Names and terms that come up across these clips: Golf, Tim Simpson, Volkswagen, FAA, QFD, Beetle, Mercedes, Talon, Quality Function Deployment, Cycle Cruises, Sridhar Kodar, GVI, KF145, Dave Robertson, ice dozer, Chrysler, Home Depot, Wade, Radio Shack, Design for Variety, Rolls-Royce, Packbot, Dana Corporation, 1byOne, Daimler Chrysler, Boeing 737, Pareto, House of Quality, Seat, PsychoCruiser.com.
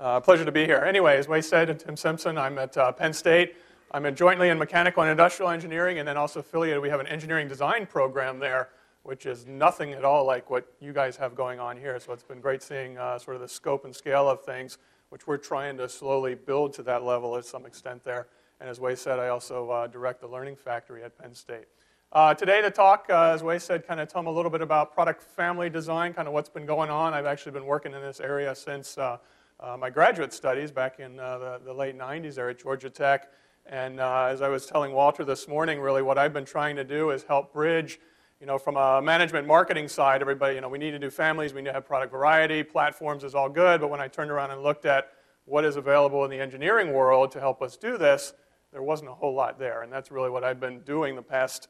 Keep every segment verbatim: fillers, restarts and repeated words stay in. Uh, pleasure to be here. Anyway, as Wade said, I'm Tim Simpson. I'm at uh, Penn State. I'm jointly in mechanical and industrial engineering, and then also affiliated. We have an engineering design program there, which is nothing at all like what you guys have going on here. So it's been great seeing uh, sort of the scope and scale of things, which we're trying to slowly build to that level at some extent there. And as Wade said, I also uh, direct the Learning Factory at Penn State. Uh, today the talk, uh, as Wade said, kind of tell them a little bit about product family design, kind of what's been going on. I've actually been working in this area since uh, uh, my graduate studies back in uh, the, the late nineties there at Georgia Tech. And uh, as I was telling Walter this morning, really what I've been trying to do is help bridge, you know, from a management marketing side, everybody, you know, we need to do families, we need to have product variety, platforms is all good. But when I turned around and looked at what is available in the engineering world to help us do this, there wasn't a whole lot there. And that's really what I've been doing the past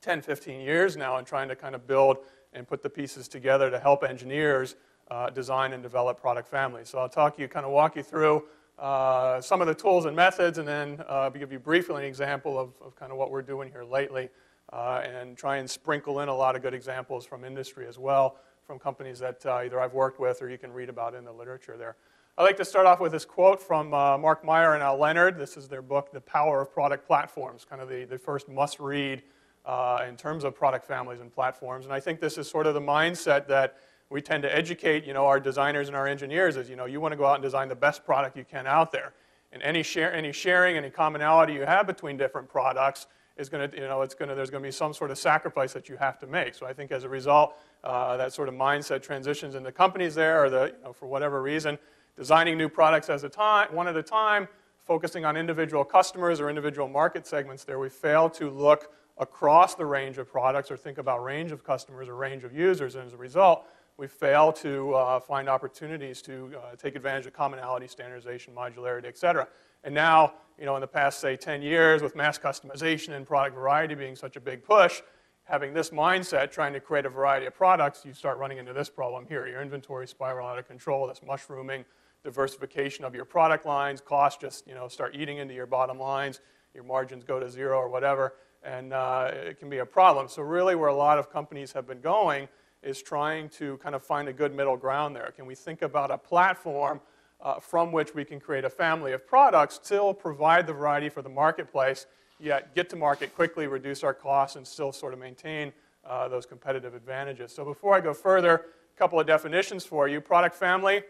ten, fifteen years now, and trying to kind of build and put the pieces together to help engineers uh, design and develop product families. So I'll talk to you, kind of walk you through uh, some of the tools and methods, and then uh, give you briefly an example of, of kind of what we're doing here lately, uh, and try and sprinkle in a lot of good examples from industry as well, from companies that uh, either I've worked with or you can read about in the literature there. I'd like to start off with this quote from uh, Marc Meyer and Al Lehnerd. This is their book, The Power of Product Platforms, kind of the, the first must-read Uh, in terms of product families and platforms. And I think this is sort of the mindset that we tend to educate, you know, our designers and our engineers is, you know, you want to go out and design the best product you can out there. And any, share, any sharing, any commonality you have between different products is going to, you know, it's going to, there's going to be some sort of sacrifice that you have to make. So I think as a result, uh, that sort of mindset transitions into companies there, or the, you know, for whatever reason, designing new products as a time, one at a time, focusing on individual customers or individual market segments there. We fail to look across the range of products or think about range of customers or range of users. And as a result, we fail to uh, find opportunities to uh, take advantage of commonality, standardization, modularity, et cetera. And now, you know, in the past, say, ten years, with mass customization and product variety being such a big push, having this mindset, trying to create a variety of products, you start running into this problem here. Your inventory spiral out of control, this mushrooming, diversification of your product lines, costs just, you know, start eating into your bottom lines, your margins go to zero or whatever. And uh, it can be a problem. So really where a lot of companies have been going is trying to kind of find a good middle ground there. Can we think about a platform uh, from which we can create a family of products, still provide the variety for the marketplace, yet get to market quickly, reduce our costs, and still sort of maintain uh, those competitive advantages? So before I go further, a couple of definitions for you. Product family,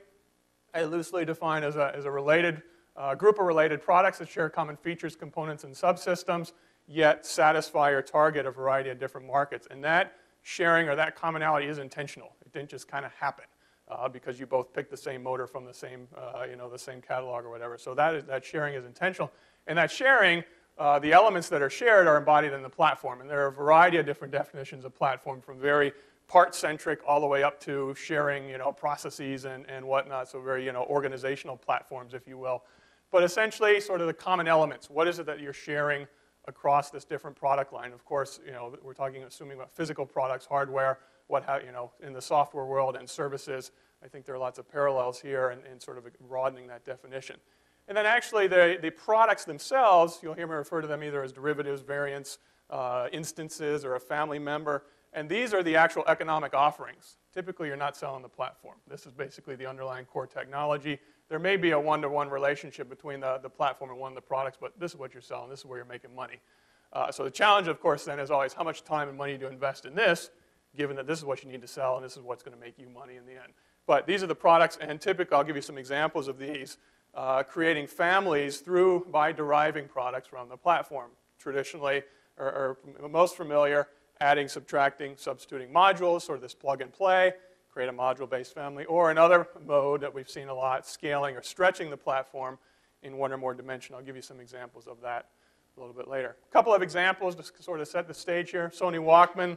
I loosely define as a, as a related uh, group of related products that share common features, components, and subsystems, yet satisfy or target a variety of different markets. And that sharing or that commonality is intentional. It didn't just kind of happen uh, because you both picked the same motor from the same, uh, you know, the same catalog or whatever. So that, is, that sharing is intentional. And that sharing, uh, the elements that are shared are embodied in the platform. And there are a variety of different definitions of platform, from very part-centric all the way up to sharing, you know, processes and, and whatnot. So very, you know, organizational platforms, if you will. But essentially, sort of the common elements. What is it that you're sharing across this different product line? Of course, you know, we're talking, assuming about physical products, hardware, what, how, you know, in the software world and services. I think there are lots of parallels here in, in sort of broadening that definition. And then actually the, the products themselves, you'll hear me refer to them either as derivatives, variants, uh, instances, or a family member. And these are the actual economic offerings. Typically, you're not selling the platform. This is basically the underlying core technology. There may be a one-to-one relationship between the, the platform and one of the products, but this is what you're selling. This is where you're making money. Uh, so the challenge, of course, then is always how much time and money do you invest in this, given that this is what you need to sell and this is what's going to make you money in the end. But these are the products, and typically, I'll give you some examples of these, uh, creating families through by deriving products from the platform. Traditionally, or, or most familiar, adding, subtracting, substituting modules, sort of this plug and play, create a module-based family, or another mode that we've seen a lot, scaling or stretching the platform in one or more dimension. I'll give you some examples of that a little bit later. A couple of examples to sort of set the stage here. Sony Walkman,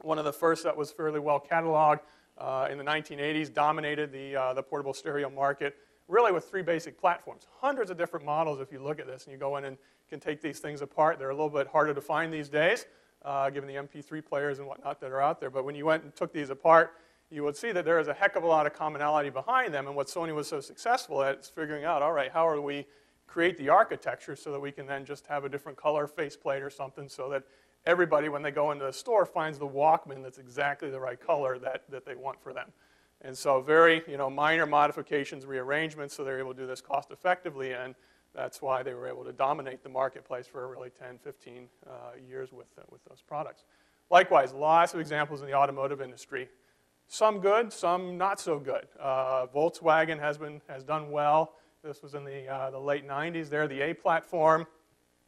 one of the first that was fairly well cataloged uh, in the nineteen eighties, dominated the, uh, the portable stereo market, really with three basic platforms. Hundreds of different models if you look at this, and you go in and can take these things apart. They're a little bit harder to find these days, uh, given the M P three players and whatnot that are out there. But when you went and took these apart, you would see that there is a heck of a lot of commonality behind them. And what Sony was so successful at is figuring out, all right, how are we create the architecture so that we can then just have a different color faceplate or something so that everybody, when they go into the store, finds the Walkman that's exactly the right color that, that they want for them. And so very, you know, minor modifications, rearrangements, so they're able to do this cost effectively, and that's why they were able to dominate the marketplace for really ten, fifteen uh, years with, uh, with those products. Likewise, lots of examples in the automotive industry. Some good, some not so good. Uh, Volkswagen has been, has done well. This was in the, uh, the late nineties there, the A platform.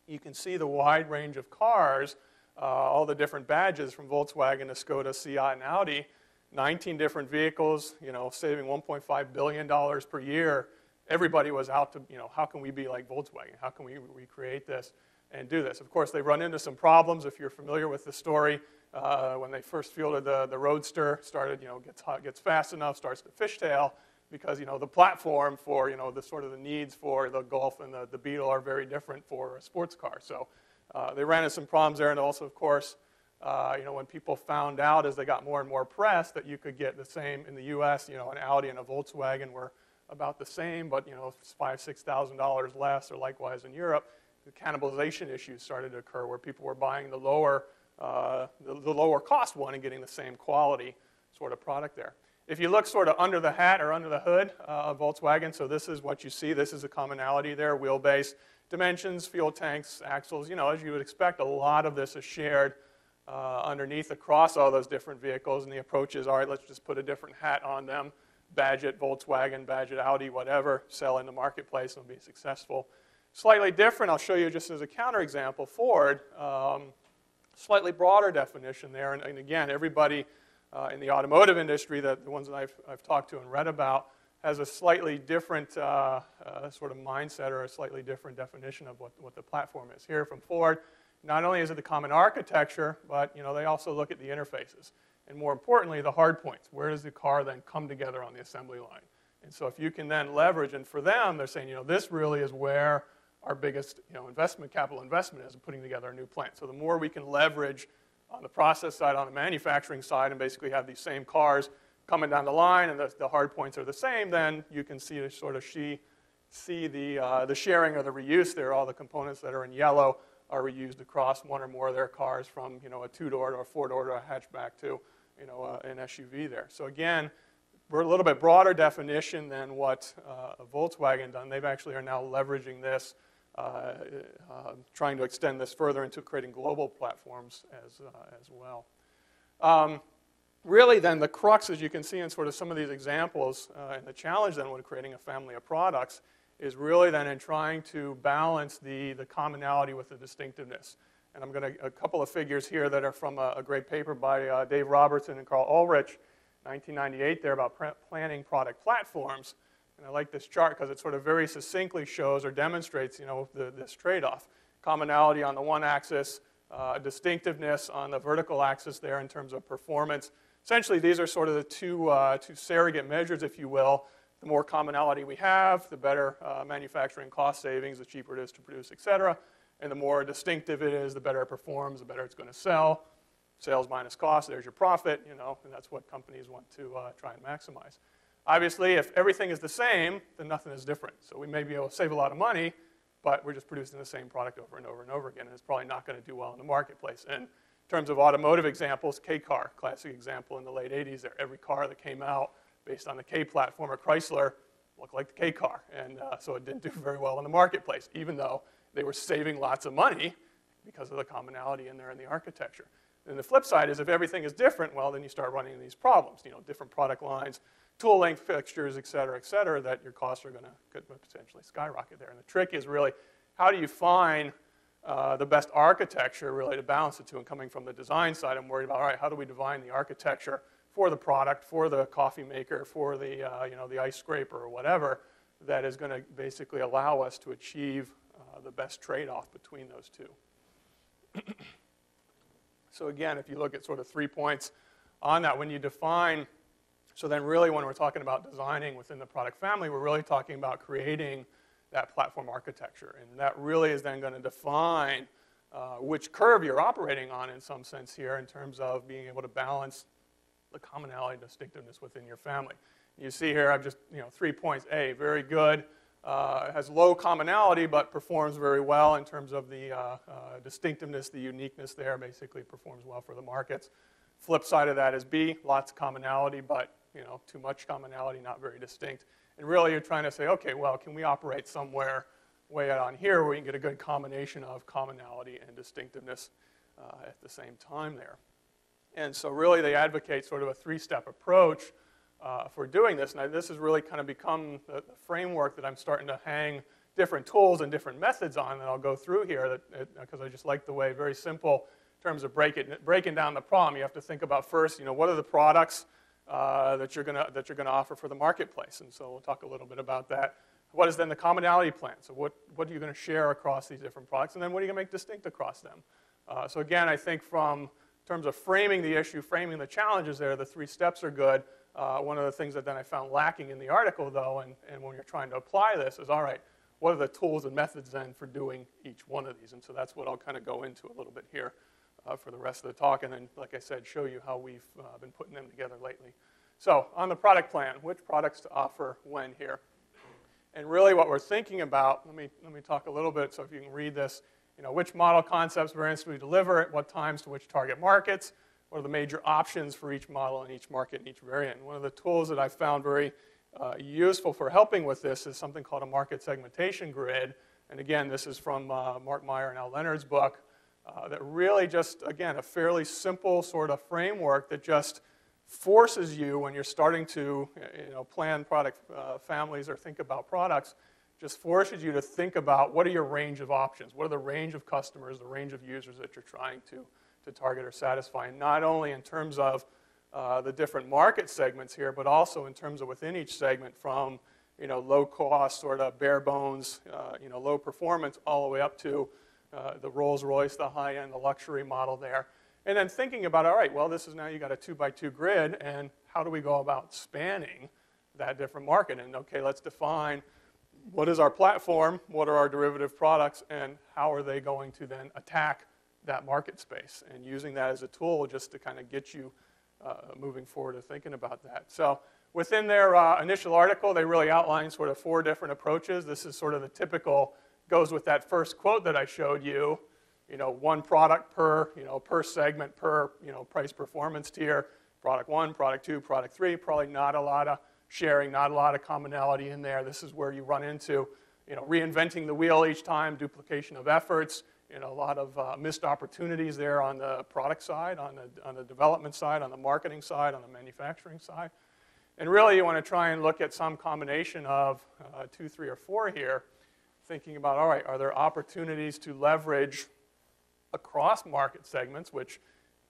You can see the wide range of cars, uh, all the different badges from Volkswagen to Skoda, Seat, and Audi. nineteen different vehicles, you know, saving one point five billion dollars per year. Everybody was out to, you know, how can we be like Volkswagen? How can we recreate this and do this? Of course, they run into some problems. If you're familiar with the story, uh, when they first fielded the, the Roadster, started, you know, gets, gets fast enough, starts to fishtail, because, you know, the platform for, you know, the sort of the needs for the Golf and the, the Beetle are very different for a sports car. So uh, they ran into some problems there, and also, of course, Uh, you know, when people found out as they got more and more press that you could get the same in the U S, you know, an Audi and a Volkswagen were about the same, but, you know, five thousand, six thousand dollars less, or likewise in Europe, the cannibalization issues started to occur where people were buying the lower, uh, the, the lower cost one and getting the same quality sort of product there. If you look sort of under the hat or under the hood uh, of Volkswagen, so this is what you see. This is a commonality there, wheelbase, dimensions, fuel tanks, axles. You know, as you would expect, a lot of this is shared Uh, underneath across all those different vehicles, and the approach is, all right, let's just put a different hat on them, badge it Volkswagen, badge it Audi, whatever, sell in the marketplace and be successful. Slightly different, I'll show you just as a counterexample, Ford, um, slightly broader definition there, and, and again, everybody uh, in the automotive industry, that the ones that I've, I've talked to and read about, has a slightly different uh, uh, sort of mindset or a slightly different definition of what, what the platform is. Here from Ford, not only is it the common architecture, but, you know, they also look at the interfaces. And more importantly, the hard points. Where does the car then come together on the assembly line? And so if you can then leverage, and for them, they're saying, you know, this really is where our biggest, you know, investment, capital investment is in putting together a new plant. So the more we can leverage on the process side, on the manufacturing side, and basically have these same cars coming down the line, and the, the hard points are the same, then you can see the sort of she, see the, uh, the sharing or the reuse there, all the components that are in yellow are reused across one or more of their cars, from, you know, a two-door to a four-door to a hatchback to, you know, uh, an S U V there. So again, we're a little bit broader definition than what uh, Volkswagen done. They've actually are now leveraging this, uh, uh, trying to extend this further into creating global platforms as, uh, as well. Um, really then the crux, as you can see in sort of some of these examples, uh, and the challenge then when creating a family of products, is really then in trying to balance the, the commonality with the distinctiveness. And I'm going to, a couple of figures here that are from a, a great paper by uh, Dave Robertson and Carl Ulrich, nineteen ninety-eight there, about planning product platforms. And I like this chart because it sort of very succinctly shows or demonstrates, you know, the, this trade-off. Commonality on the one axis, uh, distinctiveness on the vertical axis there in terms of performance. Essentially, these are sort of the two, uh, two surrogate measures, if you will. The more commonality we have, the better uh, manufacturing cost savings, the cheaper it is to produce, et cetera. And the more distinctive it is, the better it performs, the better it's going to sell. Sales minus cost, there's your profit, you know, and that's what companies want to uh, try and maximize. Obviously, if everything is the same, then nothing is different. So we may be able to save a lot of money, but we're just producing the same product over and over and over again, and it's probably not going to do well in the marketplace. And in terms of automotive examples, K-Car, classic example in the late eighties there. Every car that came out based on the K platform or Chrysler, looked like the K-Car. And uh, so it didn't do very well in the marketplace, even though they were saving lots of money because of the commonality in there in the architecture. And the flip side is if everything is different, well, then you start running into these problems, you know, different product lines, tool length fixtures, et cetera, et cetera, that your costs are going to potentially skyrocket there. And the trick is really, how do you find uh, the best architecture really to balance the two? And coming from the design side, I'm worried about, all right, how do we define the architecture for the product, for the coffee maker, for the, uh, you know, the ice scraper or whatever, that is going to basically allow us to achieve uh, the best trade-off between those two. So again, if you look at sort of three points on that, when you define, so then really when we're talking about designing within the product family, we're really talking about creating that platform architecture. And that really is then going to define uh, which curve you're operating on in some sense here in terms of being able to balance the commonality and distinctiveness within your family. You see here, I've just, you know, three points. A, very good, uh, has low commonality, but performs very well in terms of the uh, uh, distinctiveness, the uniqueness there, basically performs well for the markets. Flip side of that is B, lots of commonality, but you know, too much commonality, not very distinct. And really you're trying to say, okay, well, can we operate somewhere way out on here where we can get a good combination of commonality and distinctiveness uh, at the same time there. And so really they advocate sort of a three-step approach uh, for doing this. Now this has really kind of become the, the framework that I'm starting to hang different tools and different methods on that I'll go through here, because I just like the way, very simple in terms of break it, breaking down the problem. You have to think about first, you know, what are the products uh, that you're gonna that you're gonna offer for the marketplace? And so we'll talk a little bit about that. What is then the commonality plan? So what, what are you gonna share across these different products? And then what are you gonna make distinct across them? Uh, so again, I think from in terms of framing the issue, framing the challenges there, the three steps are good. Uh, one of the things that then I found lacking in the article though, and, and when you're trying to apply this is, all right, what are the tools and methods then for doing each one of these? And so that's what I'll kind of go into a little bit here uh, for the rest of the talk. And then, like I said, show you how we've uh, been putting them together lately. So on the product plan, which products to offer when here. And really what we're thinking about, let me, let me talk a little bit so if you can read this, you know, which model concepts variants do we deliver at what times to which target markets? What are the major options for each model and each market and each variant? And one of the tools that I found very Uh, useful for helping with this is something called a market segmentation grid. And again, this is from uh, Marc Meyer and Al Lehnerd's book uh, that really just, again, a fairly simple sort of framework that just forces you when you're starting to you know, plan product uh, families or think about products, just forces you to think about what are your range of options, what are the range of customers, the range of users that you're trying to, to target or satisfy, and not only in terms of Uh, the different market segments here, but also in terms of within each segment from, you know, low cost, sort of bare bones, uh, you know, low performance, all the way up to uh, the Rolls-Royce, the high-end, the luxury model there. And then thinking about, all right, well, this is now you got a two-by-two grid, and how do we go about spanning that different market? And, okay, let's define what is our platform, what are our derivative products, and how are they going to then attack that market space? And using that as a tool just to kind of get you Uh, moving forward to thinking about that. So within their uh, initial article, they really outline sort of four different approaches. This is sort of the typical, goes with that first quote that I showed you, you know, one product per, you know, per segment, per, you know, price performance tier, product one, product two, product three, probably not a lot of sharing, not a lot of commonality in there. This is where you run into, you know, reinventing the wheel each time, duplication of efforts, you know, a lot of uh, missed opportunities there on the product side, on the, on the development side, on the marketing side, on the manufacturing side. And really you want to try and look at some combination of uh, two, three, or four here, thinking about, all right, are there opportunities to leverage across market segments, which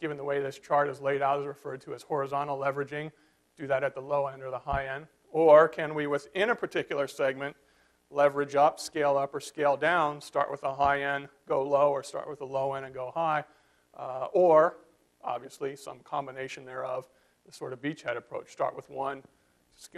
given the way this chart is laid out is referred to as horizontal leveraging, do that at the low end or the high end, or can we within a particular segment leverage up, scale up, or scale down, start with a high end, go low, or start with a low end and go high, uh, or obviously some combination thereof, the sort of beachhead approach. Start with one,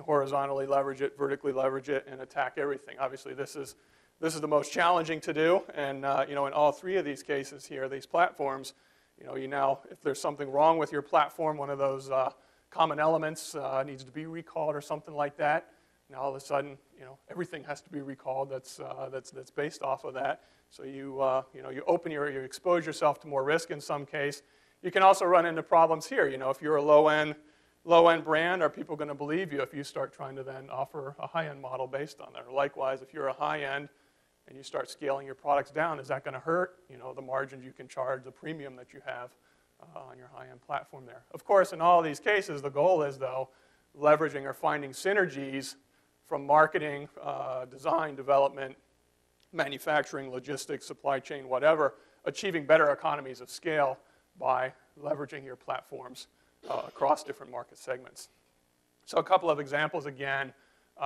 horizontally leverage it, vertically leverage it, and attack everything. Obviously this is, this is the most challenging to do, and uh, you know, in all three of these cases here, these platforms, you know, you now, if there's something wrong with your platform, one of those uh, common elements uh, needs to be recalled or something like that, now all of a sudden, you know, everything has to be recalled that's, uh, that's, that's based off of that. So you, uh, you know, you open your, you expose yourself to more risk in some case. You can also run into problems here. You know, if you're a low-end, low-end brand, are people going to believe you if you start trying to then offer a high-end model based on that? Or likewise, if you're a high-end and you start scaling your products down, is that going to hurt, you know, the margins you can charge, the premium that you have uh, on your high-end platform there? Of course, in all of these cases, the goal is, though, leveraging or finding synergies from marketing, uh, design, development, manufacturing, logistics, supply chain, whatever, achieving better economies of scale by leveraging your platforms uh, across different market segments. So a couple of examples again, uh,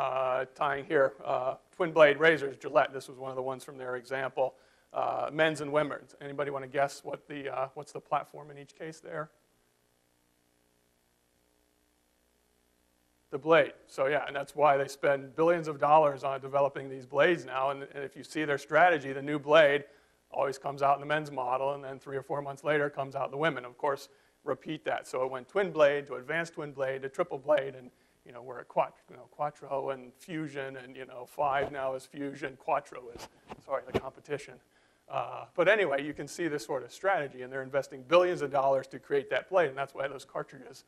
tying here, uh, twin blade razors, Gillette, this was one of the ones from their example, uh, men's and women's. Anybody want to guess what the, uh, what's the platform in each case there? The blade. So yeah, and that's why they spend billions of dollars on developing these blades now, and, and if you see their strategy, the new blade always comes out in the men's model, and then three or four months later comes out in the women. Of course, repeat that. So it went twin blade to advanced twin blade to triple blade, and you know, we're at quattro, you know, quattro and fusion, and you know, five now is fusion, quattro is, sorry, the competition. Uh, but anyway, you can see this sort of strategy, and they're investing billions of dollars to create that blade, and that's why those cartridges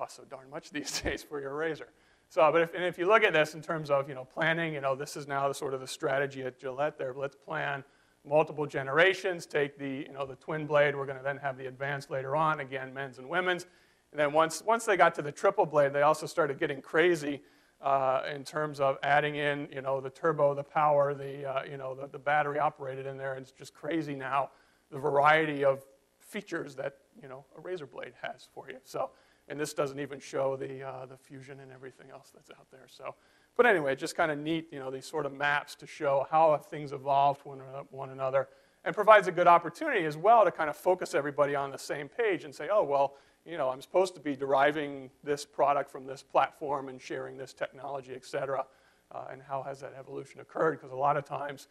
costs so darn much these days for your razor. So, but if, and if you look at this in terms of, you know, planning, you know, this is now the sort of the strategy at Gillette there. Let's plan multiple generations, take the, you know, the twin blade. We're going to then have the advanced later on, again, men's and women's. And then once, once they got to the triple blade, they also started getting crazy uh, in terms of adding in, you know, the turbo, the power, the, uh, you know, the, the battery operated in there. And it's just crazy now, the variety of features that, you know, a razor blade has for you. So. And this doesn't even show the, uh, the fusion and everything else that's out there. So, but anyway, just kind of neat, you know, these sort of maps to show how things evolved one, one another, and provides a good opportunity as well to kind of focus everybody on the same page and say, oh, well, you know, I'm supposed to be deriving this product from this platform and sharing this technology, et cetera, uh, and how has that evolution occurred? Because a lot of times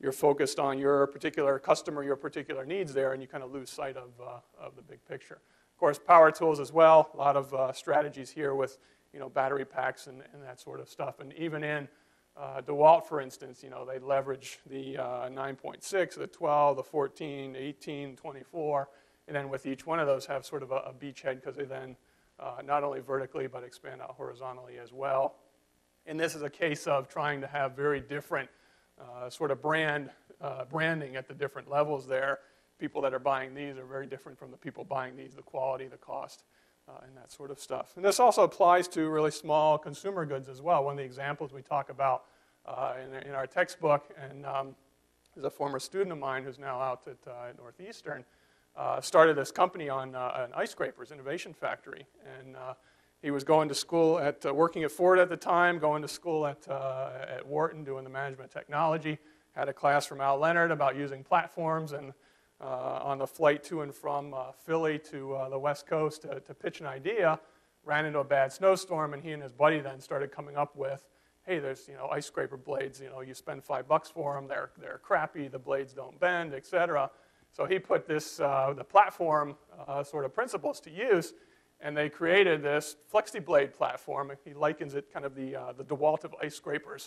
you're focused on your particular customer, your particular needs there, and you kind of lose sight of, uh, of the big picture. Of course, power tools as well, a lot of uh, strategies here with, you know, battery packs and, and that sort of stuff. And even in uh, DeWalt, for instance, you know, they leverage the uh, nine point six, the twelve, the fourteen, eighteen, twenty-four, and then with each one of those have sort of a, a beachhead, because they then uh, not only vertically but expand out horizontally as well. And this is a case of trying to have very different uh, sort of brand uh, branding at the different levels there. People that are buying these are very different from the people buying these, the quality, the cost, uh, and that sort of stuff. And this also applies to really small consumer goods as well. One of the examples we talk about uh, in, in our textbook, and um, is a former student of mine who's now out at uh, Northeastern, uh, started this company on uh, an ice scrapers, innovation factory. And uh, he was going to school at, uh, working at Ford at the time, going to school at, uh, at Wharton, doing the management technology, had a class from Al Lehnerd about using platforms, and Uh, on the flight to and from uh, Philly to uh, the West Coast to, to pitch an idea, ran into a bad snowstorm, and he and his buddy then started coming up with, hey, there's, you know, ice scraper blades, you know, you spend five bucks for them, they're, they're crappy, the blades don't bend, et cetera. So he put this, uh, the platform uh, sort of principles to use, and they created this FlexiBlade platform. He likens it kind of the, uh, the DeWalt of ice scrapers,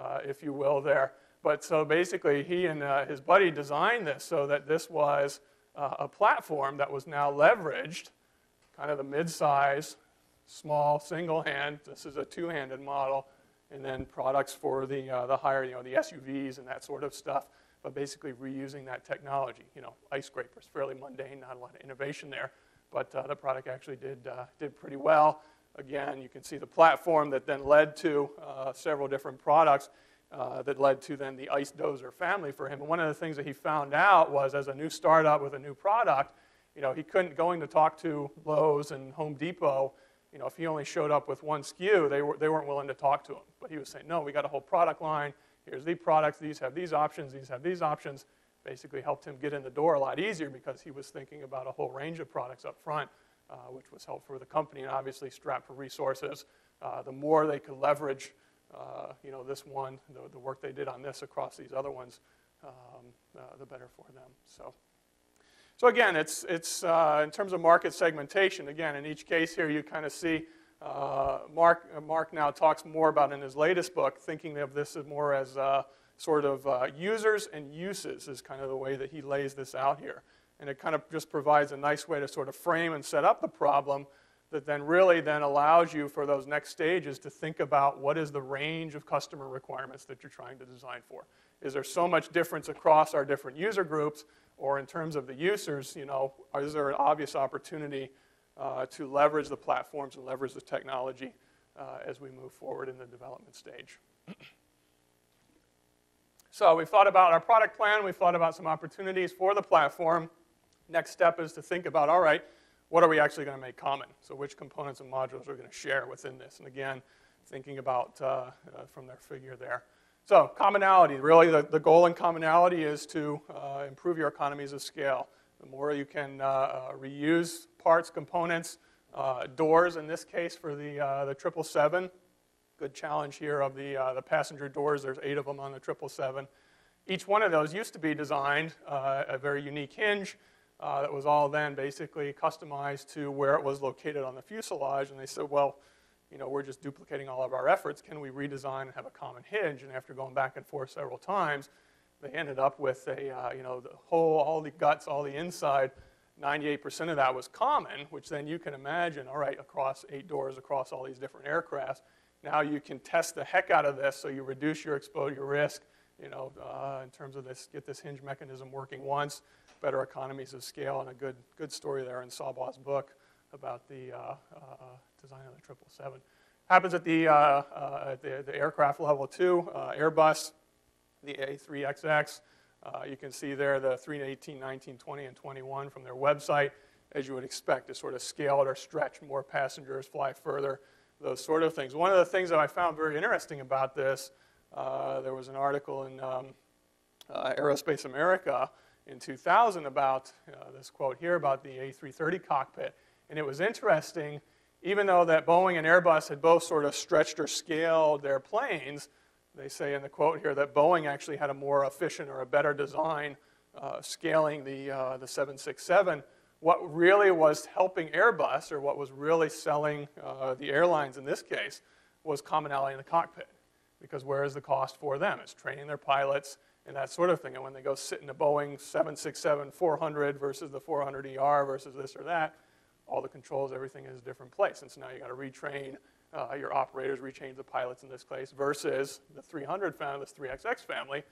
uh, if you will, there. But so basically he and uh, his buddy designed this so that this was uh, a platform that was now leveraged, kind of the mid-size, small, single hand. This is a two-handed model, and then products for the, uh, the higher, you know, the S U Vs and that sort of stuff, but basically reusing that technology. You know, ice scrapers, fairly mundane, not a lot of innovation there, but uh, the product actually did, uh, did pretty well. Again, you can see the platform that then led to uh, several different products. Uh, that led to then the ice dozer family for him. And one of the things that he found out was, as a new startup with a new product, you know, he couldn't, going to talk to Lowe's and Home Depot, you know, if he only showed up with one S K U, they, were, they weren't willing to talk to him. But he was saying, no, we got a whole product line. Here's the products. These have these options. These have these options. Basically helped him get in the door a lot easier, because he was thinking about a whole range of products up front, uh, which was helpful for the company, and obviously strapped for resources. Uh, the more they could leverage Uh, you know, this one, the, the work they did on this across these other ones, um, uh, the better for them. So, so again, it's, it's uh, in terms of market segmentation, again, in each case here you kind of see, uh, Mark, uh, Mark now talks more about in his latest book, thinking of this more as uh, sort of uh, users and uses is kind of the way that he lays this out here. And it kind of just provides a nice way to sort of frame and set up the problem, that then really then allows you for those next stages to think about what is the range of customer requirements that you're trying to design for. Is there so much difference across our different user groups, or in terms of the users, you know, is there an obvious opportunity uh, to leverage the platforms and leverage the technology uh, as we move forward in the development stage? So we've thought about our product plan, we've thought about some opportunities for the platform. Next step is to think about, all right, what are we actually going to make common? So which components and modules are we going to share within this? And again, thinking about uh, uh, from their figure there. So commonality, really the, the goal in commonality is to uh, improve your economies of scale. The more you can uh, uh, reuse parts, components, uh, doors in this case for the, uh, the triple seven. Good challenge here of the, uh, the passenger doors. There's eight of them on the triple seven. Each one of those used to be designed, uh, a very unique hinge. Uh, that was all then basically customized to where it was located on the fuselage, and they said, well, you know, we're just duplicating all of our efforts. Can we redesign and have a common hinge? And after going back and forth several times, they ended up with a, uh, you know, the whole, all the guts, all the inside ninety-eight percent of that was common, which then you can imagine, all right, across eight doors, across all these different aircrafts, now you can test the heck out of this so you reduce your exposure risk, you know, uh, in terms of this, get this hinge mechanism working once, better economies of scale, and a good, good story there in Sabah's book about the uh, uh, design of the triple seven. Happens at the, uh, uh, at the, the aircraft level too, uh, Airbus, the A three X X. Uh, you can see there the three, eighteen, nineteen, twenty, and twenty-one from their website, as you would expect, to sort of scale it or stretch more passengers, fly further, those sort of things. One of the things that I found very interesting about this, uh, there was an article in um, uh, Aerospace America in two thousand about uh, this quote here about the A three thirty cockpit. And it was interesting, even though that Boeing and Airbus had both sort of stretched or scaled their planes, they say in the quote here that Boeing actually had a more efficient or a better design uh, scaling the, uh, the seven sixty-seven. What really was helping Airbus, or what was really selling uh, the airlines in this case, was commonality in the cockpit. Because where is the cost for them? It's training their pilots and that sort of thing. And when they go sit in the Boeing seven sixty-seven four hundred versus the four hundred E R versus this or that, all the controls, everything is a different place. And so now you got to retrain uh, your operators, retrain the pilots in this case, versus the three hundred family, this three X X family,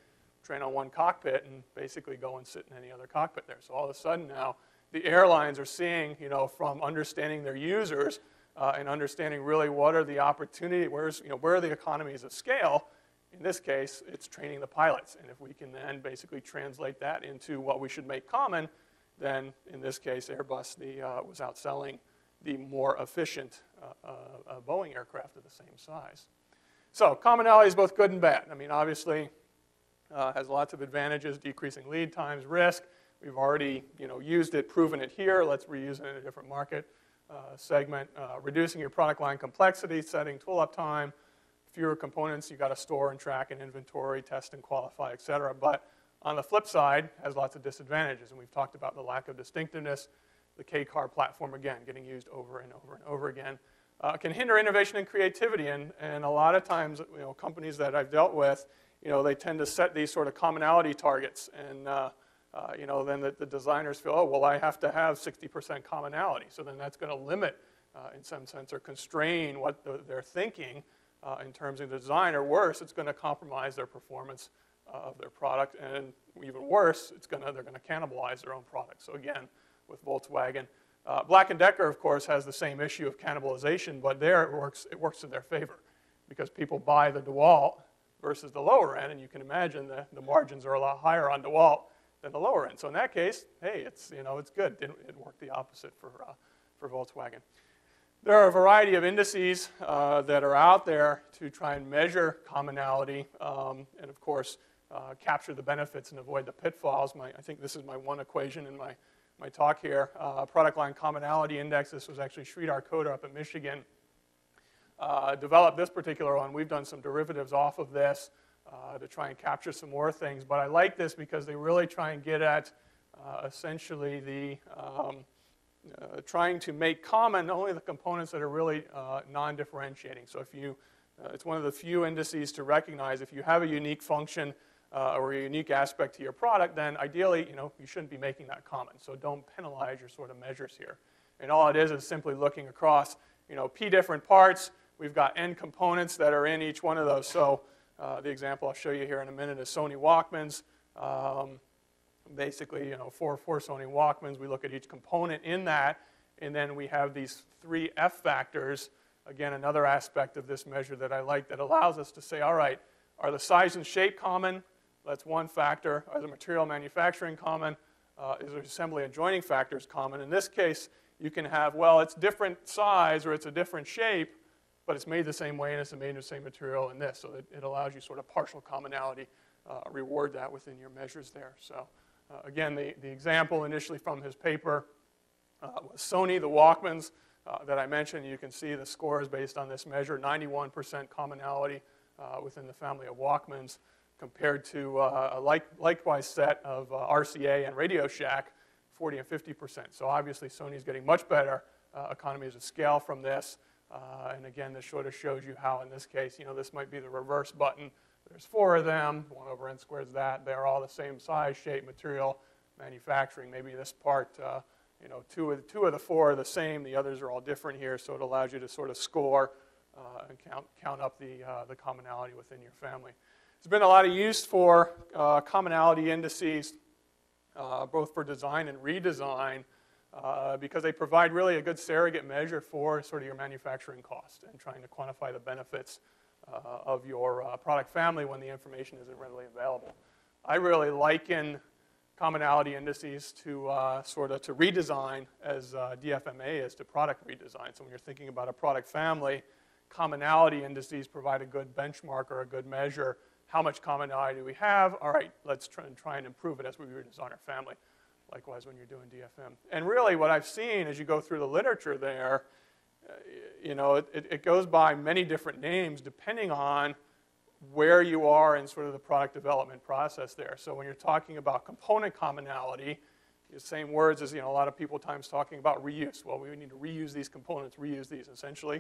train on one cockpit and basically go and sit in any other cockpit there. So all of a sudden now, the airlines are seeing, you know, from understanding their users uh, and understanding really what are the opportunity, where's, you know, where are the economies of scale. In this case, it's training the pilots. And if we can then basically translate that into what we should make common, then in this case, Airbus the, uh, was outselling the more efficient uh, uh, Boeing aircraft of the same size. So commonality is both good and bad. I mean, obviously, uh, has lots of advantages, decreasing lead times, risk. We've already, you know, used it, proven it here. Let's reuse it in a different market uh, segment. Uh, reducing your product line complexity, setting tool-up time, fewer components you've got to store and track and inventory, test and qualify, et cetera. But on the flip side, has lots of disadvantages, and we've talked about the lack of distinctiveness. The K-Car platform, again, getting used over and over and over again, uh, can hinder innovation and creativity. And, and a lot of times, you know, companies that I've dealt with, you know, they tend to set these sort of commonality targets, and uh, uh, you know, then the, the designers feel, oh, well, I have to have sixty percent commonality. So then that's going to limit, uh, in some sense, or constrain what the, they're thinking uh, in terms of design, or worse, it's going to compromise their performance of their product, and even worse, it's gonna, they're going to cannibalize their own product. So again, with Volkswagen. Uh, Black and Decker, of course, has the same issue of cannibalization, but there it works, it works in their favor because people buy the DeWalt versus the lower end, and you can imagine the, the margins are a lot higher on DeWalt than the lower end. So in that case, hey, it's, you know, it's good. It, it worked the opposite for, uh, for Volkswagen. There are a variety of indices uh, that are out there to try and measure commonality, um, and of course, Uh, capture the benefits and avoid the pitfalls. My, I think this is my one equation in my, my talk here. Uh, product line commonality index, this was actually Sridhar Kodar up in Michigan, uh, developed this particular one. We've done some derivatives off of this uh, to try and capture some more things. But I like this because they really try and get at uh, essentially the um, uh, trying to make common only the components that are really uh, non-differentiating. So if you, uh, it's one of the few indices to recognize if you have a unique function Uh, or a unique aspect to your product, then ideally, you know, you shouldn't be making that common. So don't penalize your sort of measures here. And all it is is simply looking across, you know, P different parts. We've got N components that are in each one of those. So uh, the example I'll show you here in a minute is Sony Walkmans. Um, basically, you know, four, four Sony Walkmans. We look at each component in that, and then we have these three F factors. Again, another aspect of this measure that I like that allows us to say, all right, are the size and shape common? That's one factor. Are the material manufacturing common? Uh, is the assembly and joining factors common? In this case, you can have, well, it's different size or it's a different shape, but it's made the same way and it's made of the same material in this. So it, it allows you sort of partial commonality, uh, reward that within your measures there. So uh, again, the, the example initially from his paper uh, was Sony, the Walkmans uh, that I mentioned. You can see the scores based on this measure, ninety-one percent commonality uh, within the family of Walkmans, compared to uh, a like, likewise set of uh, R C A and Radio Shack, forty and fifty percent. So obviously Sony's getting much better uh, economies of scale from this. Uh, and again, this sort of shows you how in this case, you know, this might be the reverse button. There's four of them, one over N squared is that. They're all the same size, shape, material, manufacturing. Maybe this part uh, you know, two of, two of the four are the same. The others are all different here, so it allows you to sort of score uh, and count, count up the, uh, the commonality within your family. There's been a lot of use for uh, commonality indices, uh, both for design and redesign, uh, because they provide really a good surrogate measure for sort of your manufacturing cost and trying to quantify the benefits uh, of your uh, product family when the information isn't readily available. I really liken commonality indices to uh, sort of to redesign as uh, D F M A is to product redesign. So when you're thinking about a product family, commonality indices provide a good benchmark or a good measure. How much commonality do we have? All right, let's try and, try and improve it as we redesign our family. Likewise, when you're doing D F M. And really what I've seen as you go through the literature there, uh, you know, it, it goes by many different names depending on where you are in sort of the product development process there. So when you're talking about component commonality, the same words as, you know, a lot of people times talking about reuse. Well, we need to reuse these components, reuse these essentially.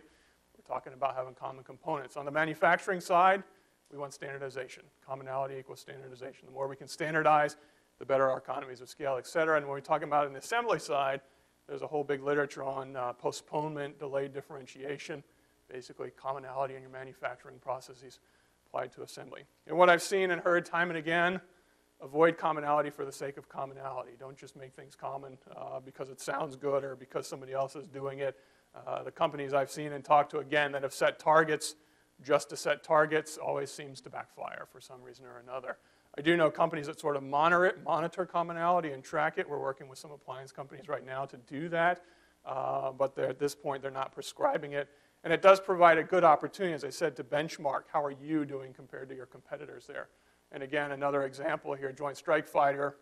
We're talking about having common components. On the manufacturing side, we want standardization. Commonality equals standardization. The more we can standardize, the better our economies of scale, et cetera. And when we're talking about an assembly side, there's a whole big literature on uh, postponement, delayed differentiation, basically commonality in your manufacturing processes applied to assembly. And what I've seen and heard time and again, avoid commonality for the sake of commonality. Don't just make things common uh, because it sounds good or because somebody else is doing it. Uh, the companies I've seen and talked to, again, that have set targets just to set targets always seems to backfire for some reason or another. I do know companies that sort of monitor it, monitor commonality and track it. We're working with some appliance companies right now to do that, uh, but at this point they're not prescribing it. And it does provide a good opportunity, as I said, to benchmark how are you doing compared to your competitors there. And again, another example here, Joint Strike Fighter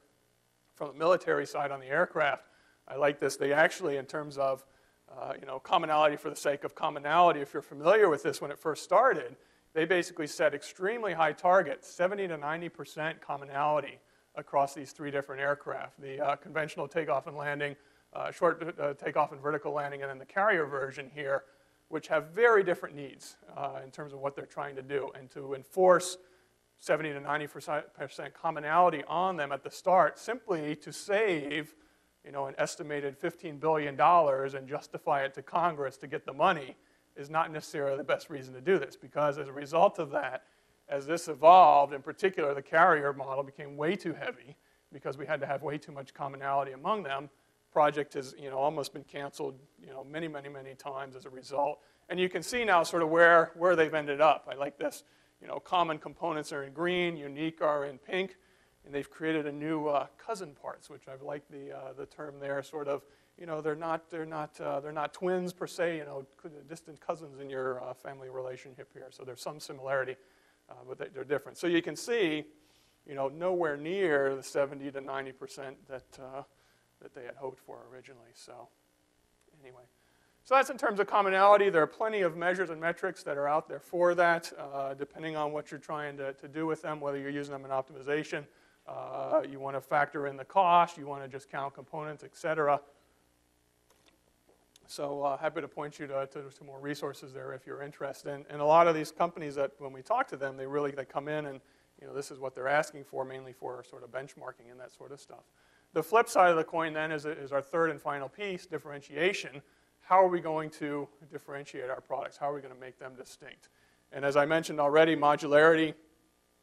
from the military side on the aircraft. I like this. They actually, in terms of uh, you know, commonality for the sake of commonality, if you're familiar with this when it first started, they basically set extremely high targets, seventy to ninety percent commonality across these three different aircraft, the uh, conventional takeoff and landing, uh, short uh, takeoff and vertical landing, and then the carrier version here, which have very different needs uh, in terms of what they're trying to do. And to enforce seventy to ninety percent commonality on them at the start simply to save, you know, an estimated fifteen billion dollars and justify it to Congress to get the money is not necessarily the best reason to do this, because as a result of that, as this evolved, in particular the carrier model became way too heavy because we had to have way too much commonality among them. Project has, you know, almost been canceled, you know, many, many, many times as a result. And you can see now sort of where, where they've ended up. I like this. You know, common components are in green, unique are in pink, and they've created a new uh, cousin parts, which I've liked the, uh, the term there. Sort of, you know, they're not, they're not, uh, they're not twins per se, you know, distant cousins in your uh, family relationship here. So there's some similarity, uh, but they're different. So you can see, you know, nowhere near the seventy to ninety percent that, uh, that they had hoped for originally. So anyway, so that's in terms of commonality. There are plenty of measures and metrics that are out there for that, uh, depending on what you're trying to, to do with them, whether you're using them in optimization, uh, you want to factor in the cost, you want to just count components, et cetera. So uh, happy to point you to, to, to more resources there if you're interested. And, and a lot of these companies that when we talk to them, they really they come in and, you know, this is what they're asking for, mainly for sort of benchmarking and that sort of stuff. The flip side of the coin then is, is our third and final piece, differentiation. How are we going to differentiate our products? How are we going to make them distinct? And as I mentioned already, modularity,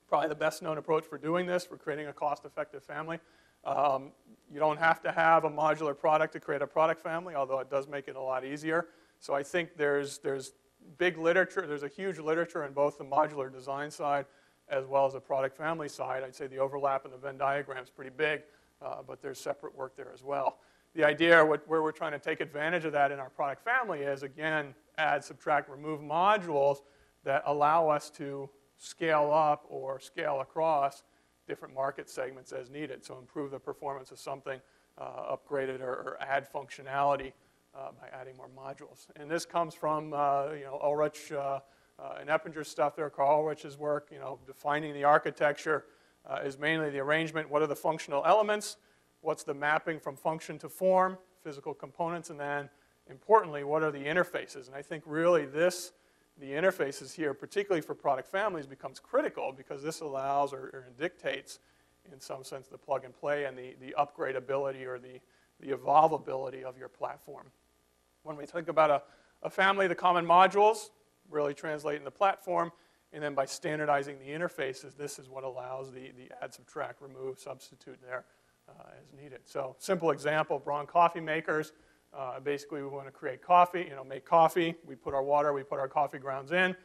probably the best known approach for doing this, for creating a cost-effective family. Um, you don't have to have a modular product to create a product family, although it does make it a lot easier. So I think there's, there's big literature, there's a huge literature in both the modular design side as well as the product family side. I'd say the overlap in the Venn diagram is pretty big. Uh, but there's separate work there as well. The idea what, where we're trying to take advantage of that in our product family is, again, add, subtract, remove modules that allow us to scale up or scale across different market segments as needed. So improve the performance of something, uh, upgrade it, or, or add functionality uh, by adding more modules. And this comes from uh, you know, Ulrich uh, uh, and Eppinger's stuff there, Carl Ulrich's work, you know, defining the architecture. Uh, is mainly the arrangement. What are the functional elements? What's the mapping from function to form, physical components, and then importantly, what are the interfaces? And I think really this, the interfaces here, particularly for product families, becomes critical because this allows or, or dictates, in some sense, the plug and play and the, the upgradability or the, the evolvability of your platform. When we think about a, a family, the common modules really translate in the platform, and then by standardizing the interfaces, this is what allows the, the add, subtract, remove, substitute there uh, as needed. So simple example, Braun coffee makers. Uh, basically, we want to create coffee, you know, make coffee. We put our water, we put our coffee grounds in.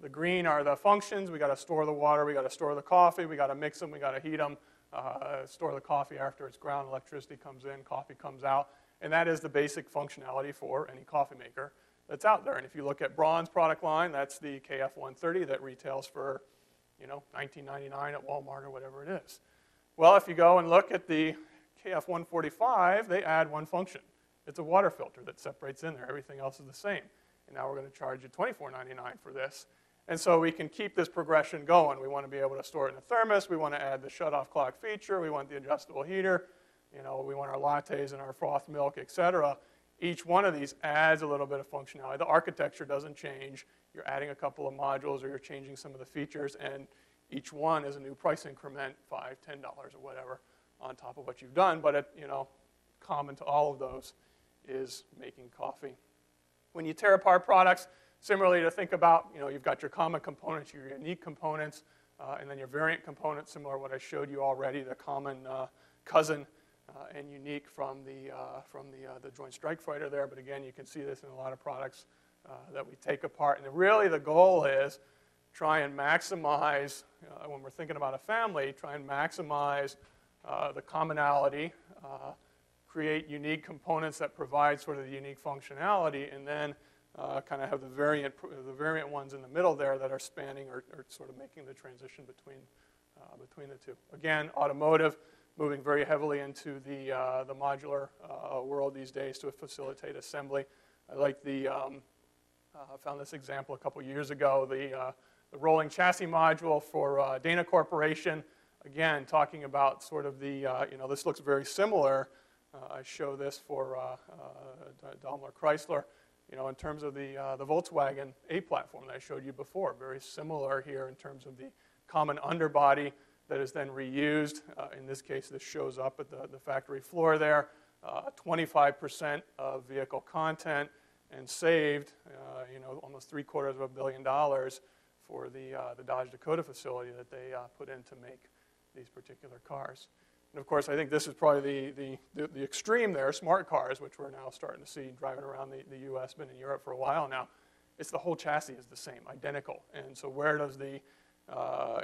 The green are the functions. We got to store the water, we got to store the coffee, we got to mix them, we got to heat them, uh, store the coffee after it's ground, electricity comes in, coffee comes out. And that is the basic functionality for any coffee maker that's out there. And if you look at Braun's product line, that's the K F one thirty that retails for, you know, nineteen ninety-nine dollars at Walmart or whatever it is. Well, if you go and look at the K F one forty-five, they add one function. It's a water filter that separates in there. Everything else is the same. And now we're going to charge you twenty-four ninety-nine for this. And so we can keep this progression going. We want to be able to store it in a thermos. We want to add the shut-off clock feature. We want the adjustable heater. You know, we want our lattes and our froth milk, et cetera. Each one of these adds a little bit of functionality. The architecture doesn't change. You're adding a couple of modules or you're changing some of the features, and each one is a new price increment, five dollars, ten dollars or whatever, on top of what you've done. But, it, you know, common to all of those is making coffee. When you tear apart products, similarly to think about, you know, you've got your common components, your unique components, uh, and then your variant components, similar to what I showed you already, the common uh, cousin Uh, and unique from the, uh, from the, uh, the Joint Strike Fighter there. But again, you can see this in a lot of products uh, that we take apart. And really the goal is try and maximize, uh, when we're thinking about a family, try and maximize uh, the commonality, uh, create unique components that provide sort of the unique functionality, and then uh, kind of have the variant, the variant ones in the middle there that are spanning or, or sort of making the transition between, uh, between the two. Again, automotive, moving very heavily into the, uh, the modular uh, world these days to facilitate assembly. I like the, um, uh, found this example a couple years ago, the, uh, the rolling chassis module for uh, Dana Corporation. Again, talking about sort of the, uh, you know, this looks very similar. Uh, I show this for uh, uh, Daimler Chrysler, you know, in terms of the, uh, the Volkswagen A platform that I showed you before. Very similar here in terms of the common underbody that is then reused. Uh, in this case, this shows up at the, the factory floor there. twenty-five percent uh, of vehicle content and saved, uh, you know, almost three quarters of a billion dollars for the, uh, the Dodge Dakota facility that they uh, put in to make these particular cars. And of course, I think this is probably the, the, the extreme there, smart cars, which we're now starting to see driving around the, the U S, been in Europe for a while now. It's the whole chassis is the same, identical. And so where does the Uh,